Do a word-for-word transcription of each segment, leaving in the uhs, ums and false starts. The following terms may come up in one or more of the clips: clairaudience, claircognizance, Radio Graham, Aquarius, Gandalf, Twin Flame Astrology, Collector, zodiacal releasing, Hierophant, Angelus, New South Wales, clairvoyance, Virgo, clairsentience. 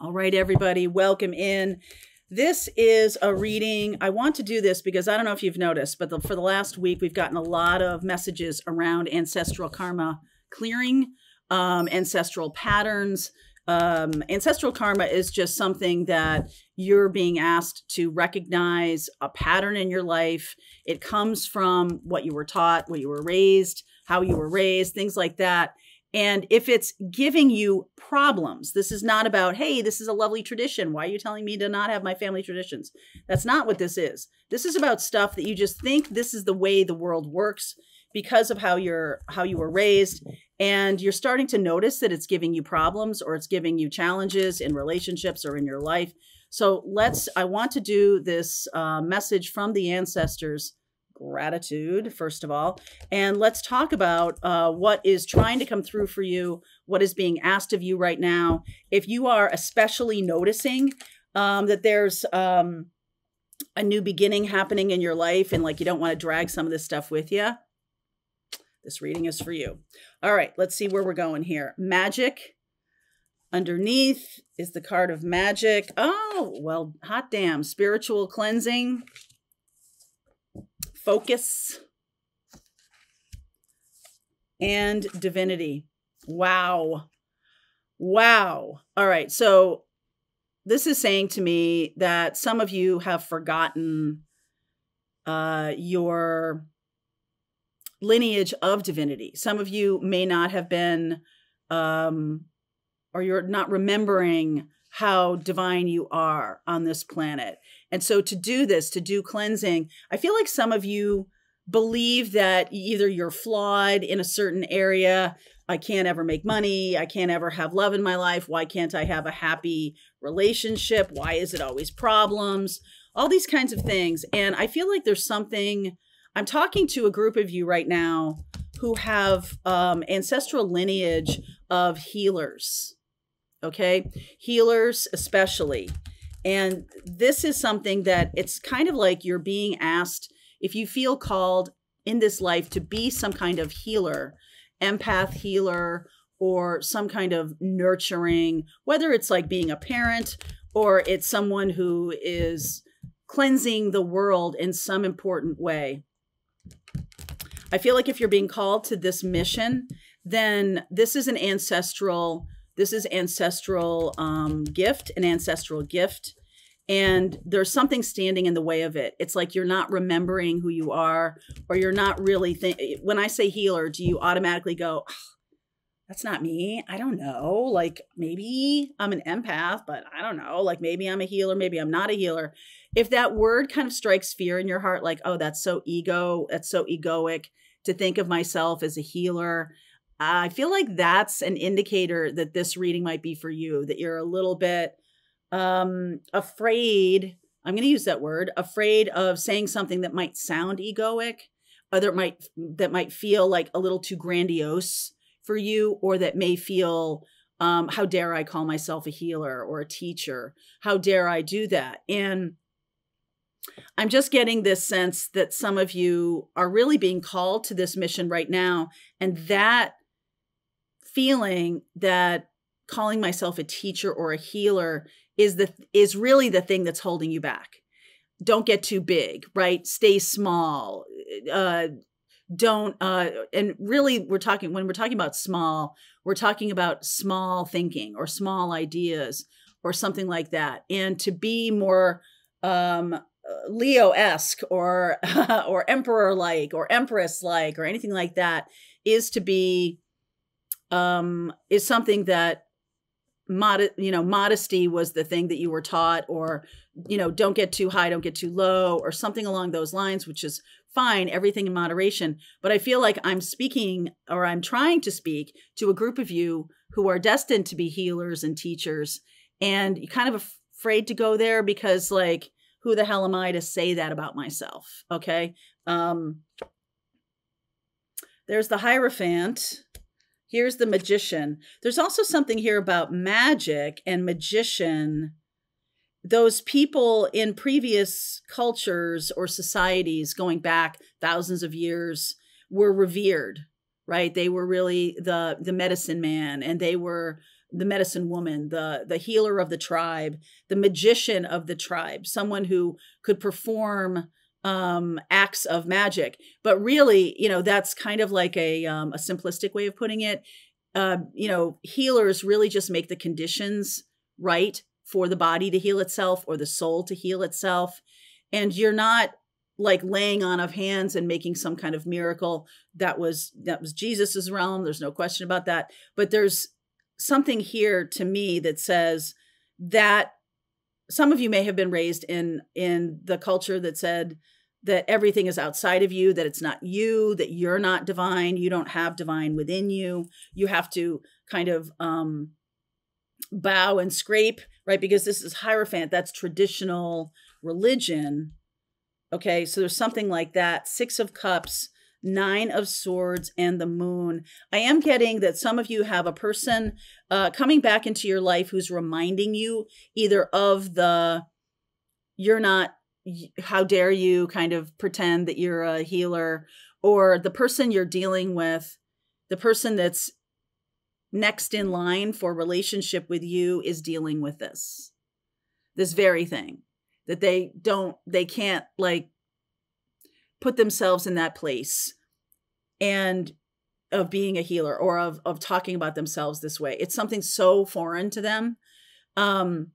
All right, everybody, welcome in. This is a reading. I want to do this because I don't know if you've noticed, but the, for the last week, we've gotten a lot of messages around ancestral karma clearing, um, ancestral patterns. Um, ancestral karma is just something that you're being asked to recognize a pattern in your life. It comes from what you were taught, what you were raised, how you were raised, things like that. And if it's giving you problems, this is not about, hey, this is a lovely tradition. Why are you telling me to not have my family traditions? That's not what this is. This is about stuff that you just think this is the way the world works because of how you're, how you were raised. And you're starting to notice that it's giving you problems or it's giving you challenges in relationships or in your life. So let's, I want to do this uh, message from the ancestors. Gratitude, first of all. And let's talk about uh, what is trying to come through for you, what is being asked of you right now. If you are especially noticing um, that there's um, a new beginning happening in your life and like you don't want to drag some of this stuff with you, this reading is for you. All right, let's see where we're going here. Magic. Underneath is the card of magic. Oh, well, hot damn. Spiritual cleansing. Focus and divinity. Wow. Wow. All right. So this is saying to me that some of you have forgotten uh, your lineage of divinity. Some of you may not have been, um, or you're not remembering how divine you are on this planet. And so to do this, to do cleansing, I feel like some of you believe that either you're flawed in a certain area. I can't ever make money. I can't ever have love in my life. Why can't I have a happy relationship? Why is it always problems? All these kinds of things. And I feel like there's something, I'm talking to a group of you right now who have um, ancestral lineage of healers. Okay. Healers, especially. And this is something that it's kind of like you're being asked, if you feel called in this life to be some kind of healer, empath healer, or some kind of nurturing, whether it's like being a parent or it's someone who is cleansing the world in some important way. I feel like if you're being called to this mission, then this is an ancestral This is ancestral um, gift, an ancestral gift, and there's something standing in the way of it. It's like you're not remembering who you are, or you're not really thinking. When I say healer, do you automatically go, oh, that's not me? I don't know. Like maybe I'm an empath, but I don't know. Like maybe I'm a healer, maybe I'm not a healer. If that word kind of strikes fear in your heart, like, oh, that's so ego, that's so egoic to think of myself as a healer. I feel like that's an indicator that this reading might be for you, that you're a little bit um, afraid, I'm going to use that word, afraid of saying something that might sound egoic, or that might, that might feel like a little too grandiose for you, or that may feel, um, how dare I call myself a healer or a teacher? How dare I do that? And I'm just getting this sense that some of you are really being called to this mission right now, and that feeling that calling myself a teacher or a healer is the is really the thing that's holding you back. Don't get too big, right? Stay small. Uh, don't uh, and really, we're talking when we're talking about small, we're talking about small thinking or small ideas or something like that. And to be more um, Leo-esque or or emperor-like or empress-like or anything like that is to be. Um, is something that, mod you know, modesty was the thing that you were taught, or, you know, don't get too high, don't get too low, or something along those lines, which is fine, everything in moderation. But I feel like I'm speaking, or I'm trying to speak to a group of you who are destined to be healers and teachers, and you're kind of afraid to go there because, like, who the hell am I to say that about myself? Okay. Um, there's the Hierophant. Here's the Magician. There's also something here about magic and magician. Those people in previous cultures or societies going back thousands of years were revered, right? They were really the, the medicine man, and they were the medicine woman, the, the healer of the tribe, the magician of the tribe, someone who could perform um, acts of magic. But really, you know, that's kind of like a, um, a simplistic way of putting it. Uh, you know, healers really just make the conditions right for the body to heal itself or the soul to heal itself. And you're not like laying on of hands and making some kind of miracle. That was, that was Jesus's realm. There's no question about that. But there's something here to me that says that some of you may have been raised in, in the culture that said that everything is outside of you, that it's not you, that you're not divine. You don't have divine within you. You have to kind of, um, bow and scrape, right? Because this is Hierophant. That's traditional religion. Okay. So there's something like that. Six of Cups, Nine of Swords, and the Moon. I am getting that some of you have a person uh, coming back into your life who's reminding you either of the, you're not, how dare you kind of pretend that you're a healer, or the person you're dealing with, the person that's next in line for relationship with you is dealing with this, this very thing that they don't, they can't like put themselves in that place and of being a healer or of, of talking about themselves this way. It's something so foreign to them. Um,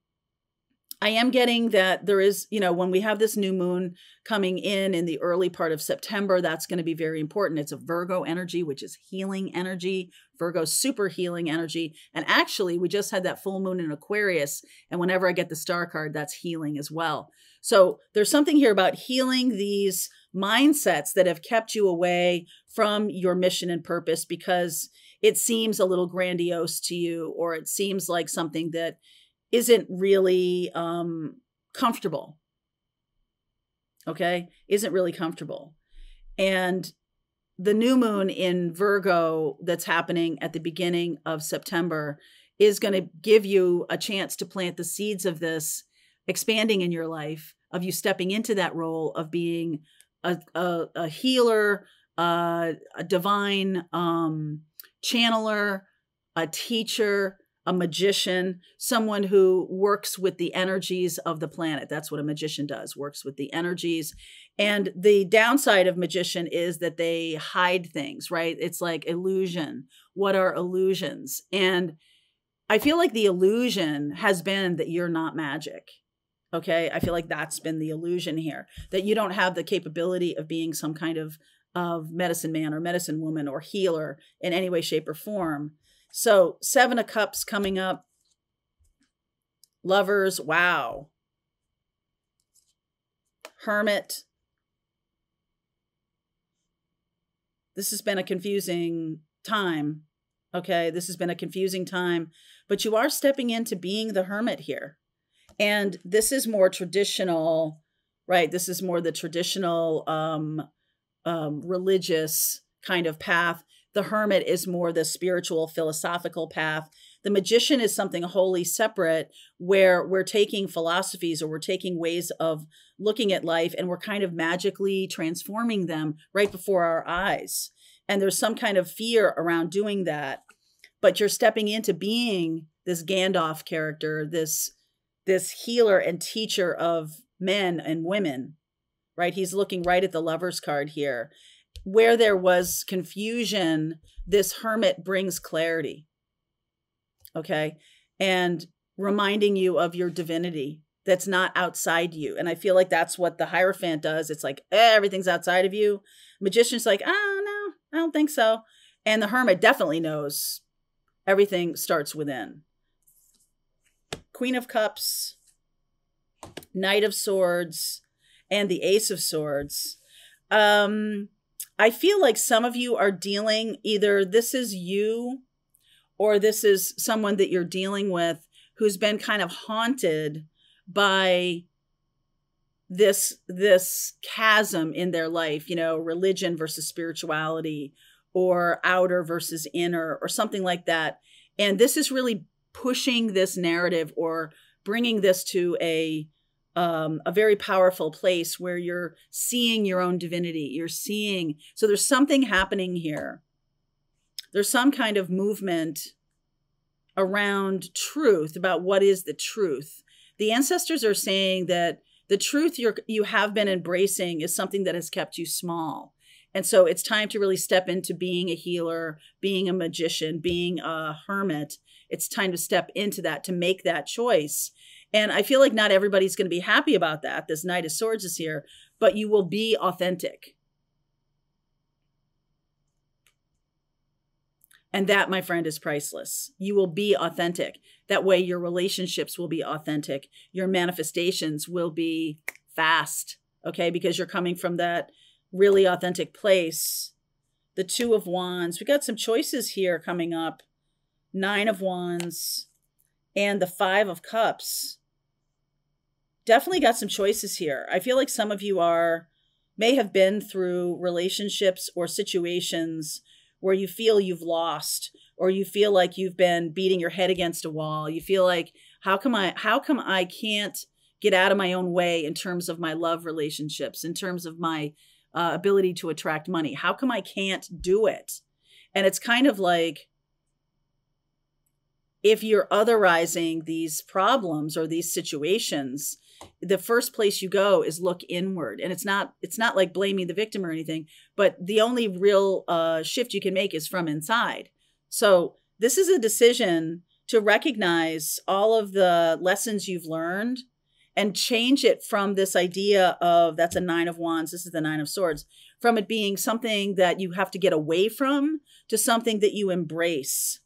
I am getting that there is, you know, when we have this new moon coming in in the early part of September, that's going to be very important. It's a Virgo energy, which is healing energy, Virgo super healing energy. And actually, we just had that full moon in Aquarius. And whenever I get the star card, that's healing as well. So there's something here about healing these mindsets that have kept you away from your mission and purpose because it seems a little grandiose to you, or it seems like something that isn't really um, comfortable, okay? Isn't really comfortable. And the new moon in Virgo that's happening at the beginning of September is going to give you a chance to plant the seeds of this expanding in your life, of you stepping into that role of being a, a, a healer, uh, a divine um, channeler, a teacher, a magician, someone who works with the energies of the planet. That's what a magician does, works with the energies. And the downside of magician is that they hide things, right? It's like illusion. What are illusions? And I feel like the illusion has been that you're not magic. Okay. I feel like that's been the illusion here, that you don't have the capability of being some kind of, of medicine man or medicine woman or healer in any way, shape, or form. So Seven of Cups coming up, Lovers, wow, Hermit. This has been a confusing time, okay? This has been a confusing time, but you are stepping into being the Hermit here. And this is more traditional, right? This is more the traditional um, um, religious kind of path. The Hermit is more the spiritual, philosophical path. The Magician is something wholly separate where we're taking philosophies or we're taking ways of looking at life and we're kind of magically transforming them right before our eyes. And there's some kind of fear around doing that, but you're stepping into being this Gandalf character, this, this healer and teacher of men and women, right? He's looking right at the Lovers card here. Where there was confusion, this Hermit brings clarity, okay? And reminding you of your divinity that's not outside you. And I feel like that's what the Hierophant does. It's like, eh, everything's outside of you. Magician's like, oh, no, I don't think so. And the Hermit definitely knows everything starts within. Queen of Cups, Knight of Swords, and the Ace of Swords. Um... I feel like some of you are dealing, either this is you or this is someone that you're dealing with who's been kind of haunted by this, this chasm in their life, you know, religion versus spirituality or outer versus inner or something like that. And this is really pushing this narrative or bringing this to a Um, a very powerful place where you're seeing your own divinity. You're seeing, so there's something happening here. There's some kind of movement around truth, about what is the truth. The ancestors are saying that the truth you're, you have been embracing is something that has kept you small. And so it's time to really step into being a healer, being a magician, being a hermit. It's time to step into that, to make that choice. And I feel like not everybody's going to be happy about that. This Knight of Swords is here, but you will be authentic. And that, my friend, is priceless. You will be authentic. That way your relationships will be authentic. Your manifestations will be fast, okay? Because you're coming from that really authentic place. The Two of Wands. We got some choices here coming up. Nine of Wands and the Five of Cups. Definitely got some choices here. I feel like some of you are, may have been through relationships or situations where you feel you've lost, or you feel like you've been beating your head against a wall. You feel like, how come I, how come I can't get out of my own way in terms of my love relationships, in terms of my uh, ability to attract money? How come I can't do it? And it's kind of like, if you're otherizing these problems or these situations, the first place you go is look inward. And it's not, it's not like blaming the victim or anything, but the only real uh, shift you can make is from inside. So this is a decision to recognize all of the lessons you've learned and change it from this idea of, that's a Nine of Wands, this is the Nine of Swords, from it being something that you have to get away from to something that you embrace,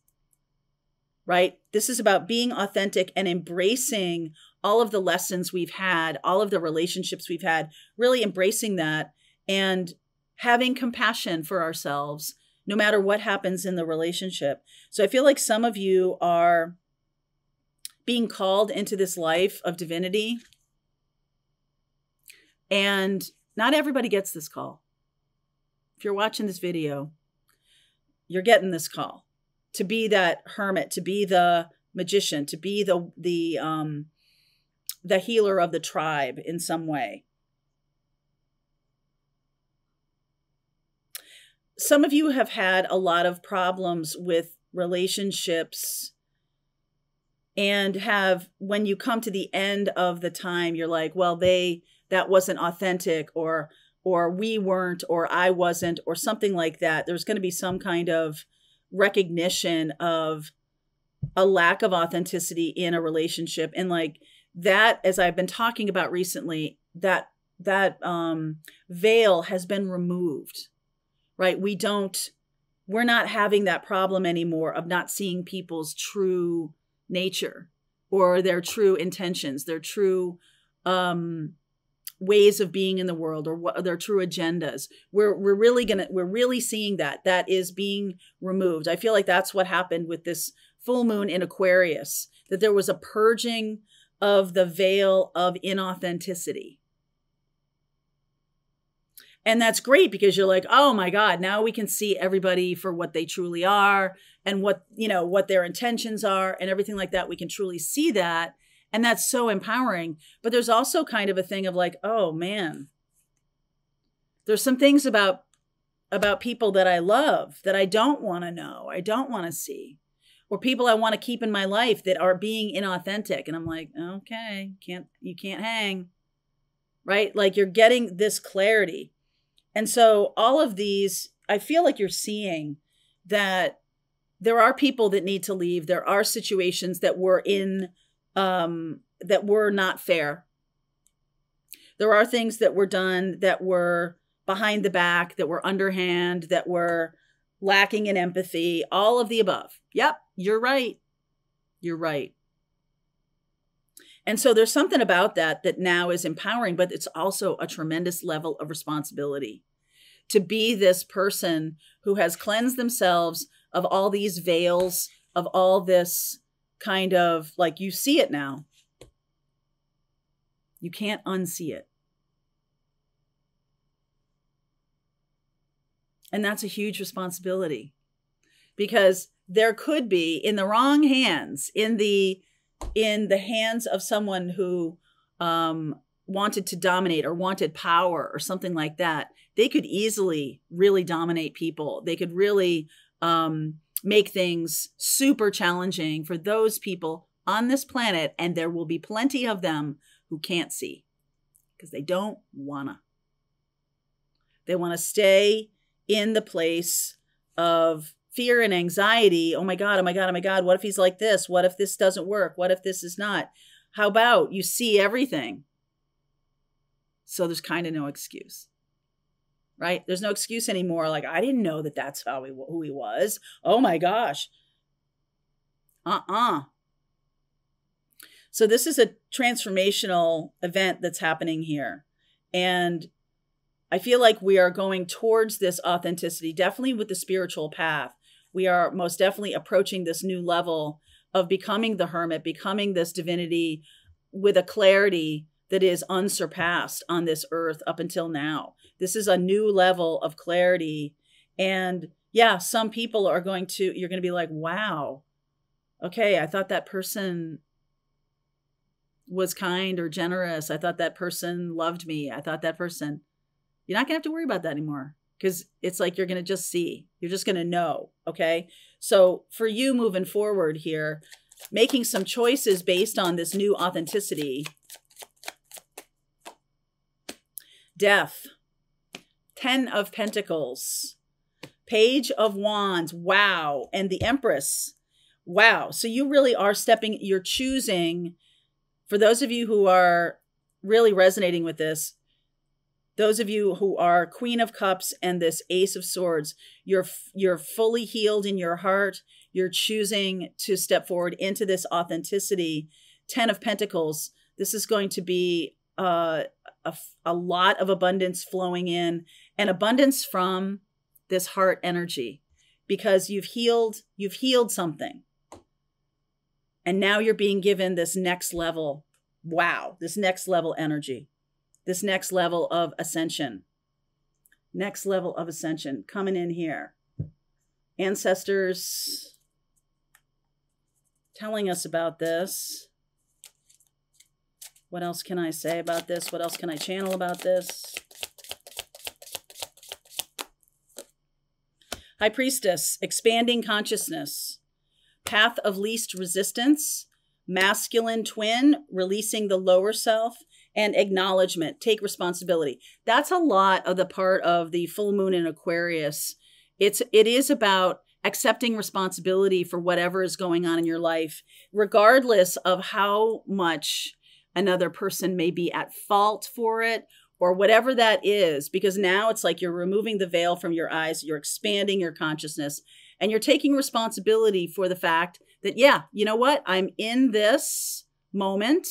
right? This is about being authentic and embracing all of the lessons we've had, all of the relationships we've had, really embracing that and having compassion for ourselves, no matter what happens in the relationship. So I feel like some of you are being called into this life of divinity, and not everybody gets this call. If you're watching this video, you're getting this call to be that hermit, to be the magician, to be the, the, um, the healer of the tribe in some way. Some of you have had a lot of problems with relationships and have, when you come to the end of the time, you're like, well, they, that wasn't authentic, or, or we weren't, or I wasn't, or something like that. There's going to be some kind of recognition of a lack of authenticity in a relationship. And like, that, as I've been talking about recently, that that um, veil has been removed, right? We don't, we're not having that problem anymore of not seeing people's true nature or their true intentions, their true um, ways of being in the world, or what, their true agendas. We're we're really gonna we're really seeing that that is being removed. I feel like that's what happened with this full moon in Aquarius, that there was a purging of the veil of inauthenticity. And that's great, because you're like, oh my God, now we can see everybody for what they truly are and what, you know, what their intentions are and everything like that. We can truly see that. And that's so empowering. But there's also kind of a thing of like, oh man, there's some things about, about people that I love that I don't want to know. I don't want to see. Or people I want to keep in my life that are being inauthentic. And I'm like, okay, can't, you can't hang, right? Like, you're getting this clarity. And so all of these, I feel like you're seeing that there are people that need to leave. There are situations that were in, um, that were not fair. There are things that were done that were behind the back, that were underhand, that were lacking in empathy, all of the above. Yep, you're right. You're right. And so there's something about that that now is empowering, but it's also a tremendous level of responsibility to be this person who has cleansed themselves of all these veils, of all this kind of, like, you see it now. You can't unsee it. And that's a huge responsibility, because there could be, in the wrong hands, in the, in the hands of someone who um, wanted to dominate or wanted power or something like that, they could easily really dominate people. They could really um, make things super challenging for those people on this planet. And there will be plenty of them who can't see because they don't wanna. They wanna stay in the place of fear and anxiety. Oh my God, oh my God, oh my God. What if he's like this? What if this doesn't work? What if this is not? How about you see everything? So there's kind of no excuse, right? There's no excuse anymore. Like, I didn't know that that's how he, who he was. Oh my gosh. Uh-uh. So this is a transformational event that's happening here. And I feel like we are going towards this authenticity, definitely with the spiritual path. We are most definitely approaching this new level of becoming the hermit, becoming this divinity with a clarity that is unsurpassed on this earth up until now. This is a new level of clarity. And yeah, some people are going to, you're going to be like, wow, okay, I thought that person was kind or generous. I thought that person loved me. I thought that person, you're not going to have to worry about that anymore because it's like, you're going to just see, you're just going to know. Okay. So for you moving forward here, making some choices based on this new authenticity. Death, Ten of Pentacles, Page of Wands, wow, and the Empress, wow. So you really are stepping, you're choosing, for those of you who are really resonating with this, those of you who are Queen of Cups and this Ace of Swords, you're, you're fully healed in your heart, you're choosing to step forward into this authenticity. Ten of Pentacles, this is going to be uh, a, a lot of abundance flowing in, and abundance from this heart energy, because you've healed, you've healed something. And now you're being given this next level. Wow. This next level energy, this next level of ascension, next level of ascension coming in here. Ancestors telling us about this. What else can I say about this? What else can I channel about this? High Priestess, expanding consciousness, path of least resistance, masculine twin, releasing the lower self, and acknowledgement, take responsibility. That's a lot of the part of the full moon in Aquarius. It's, it is about accepting responsibility for whatever is going on in your life, regardless of how much another person may be at fault for it or whatever that is, because now it's like you're removing the veil from your eyes, you're expanding your consciousness, and you're taking responsibility for the fact that, yeah, you know what? I'm in this moment.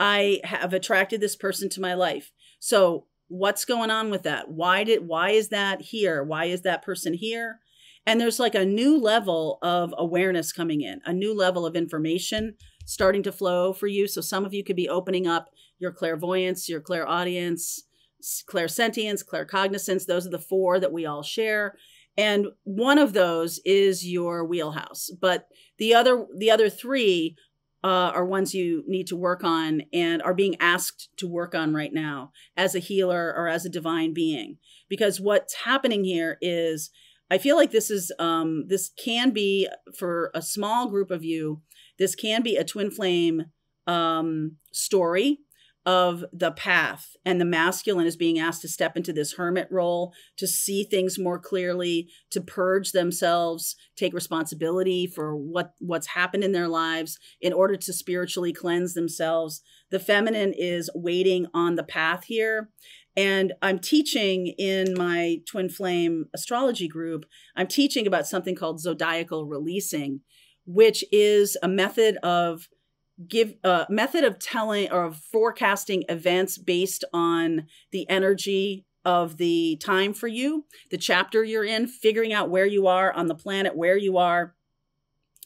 I have attracted this person to my life. So what's going on with that? Why did, why is that here? Why is that person here? And there's like a new level of awareness coming in, a new level of information starting to flow for you. So some of you could be opening up your clairvoyance, your clairaudience, clairsentience, claircognizance. Those are the four that we all share. And one of those is your wheelhouse. But the other, the other three uh, are ones you need to work on and are being asked to work on right now as a healer or as a divine being. Because what's happening here is, I feel like this is, um, this can be, for a small group of you, this can be a twin flame um, story of the path, and the masculine is being asked to step into this hermit role, to see things more clearly, to purge themselves, take responsibility for what, what's happened in their lives in order to spiritually cleanse themselves. The feminine is waiting on the path here. And I'm teaching in my Twin Flame Astrology group, I'm teaching about something called zodiacal releasing, which is a method of give a uh, method of telling or of forecasting events based on the energy of the time for you, the chapter you're in, figuring out where you are on the planet, where you are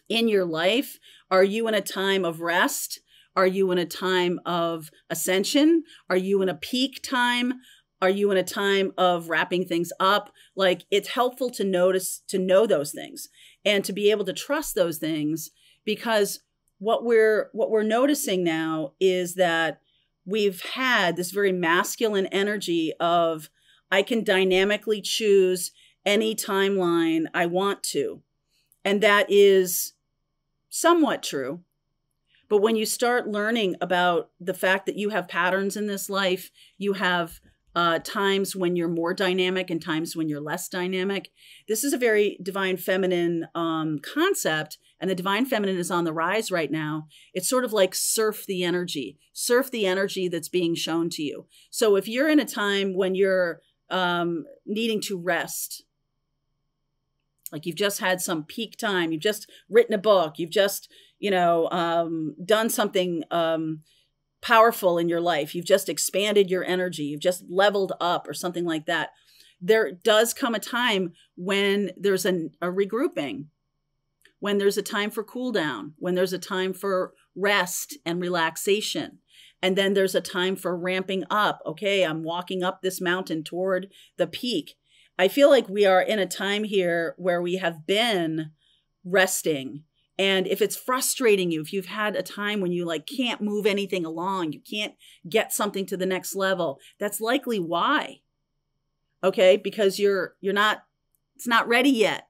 in your life. Are you in a time of rest? Are you in a time of ascension? Are you in a peak time? Are you in a time of wrapping things up? Like, it's helpful to notice, to know those things and to be able to trust those things, because what we're, what we're noticing now is that we've had this very masculine energy of, I can dynamically choose any timeline I want to. And that is somewhat true. But when you start learning about the fact that you have patterns in this life, you have uh, times when you're more dynamic and times when you're less dynamic. This is a very divine feminine um, concept, and the divine feminine is on the rise right now. It's sort of like surf the energy, surf the energy that's being shown to you. So if you're in a time when you're um, needing to rest, like you've just had some peak time, you've just written a book, you've just, you know, um, done something um, powerful in your life, you've just expanded your energy, you've just leveled up or something like that, there does come a time when there's an, a regrouping, when there's a time for cool down, when there's a time for rest and relaxation. And then there's a time for ramping up. Okay, I'm walking up this mountain toward the peak. I feel like we are in a time here where we have been resting. And if it's frustrating you, if you've had a time when you like can't move anything along, you can't get something to the next level, that's likely why. Okay, because you're you're not, it's not ready yet.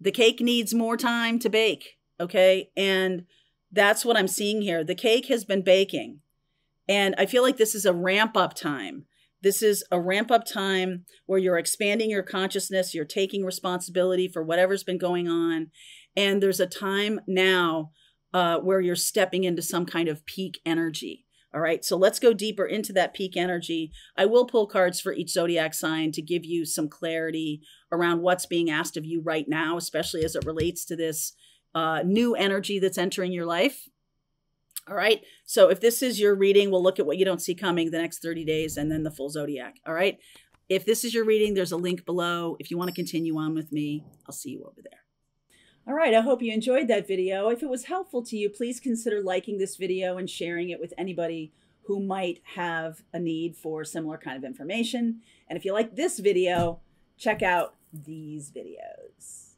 The cake needs more time to bake, okay? And that's what I'm seeing here. The cake has been baking. And I feel like this is a ramp up time. This is a ramp up time where you're expanding your consciousness, you're taking responsibility for whatever's been going on. And there's a time now uh, where you're stepping into some kind of peak energy. All right, so let's go deeper into that peak energy. I will pull cards for each zodiac sign to give you some clarity around what's being asked of you right now, especially as it relates to this uh, new energy that's entering your life. All right, so if this is your reading, we'll look at what you don't see coming the next thirty days and then the full zodiac. All right, if this is your reading, there's a link below. If you want to continue on with me, I'll see you over there. All right, I hope you enjoyed that video. If it was helpful to you, please consider liking this video and sharing it with anybody who might have a need for similar kind of information. And if you like this video, check out these videos.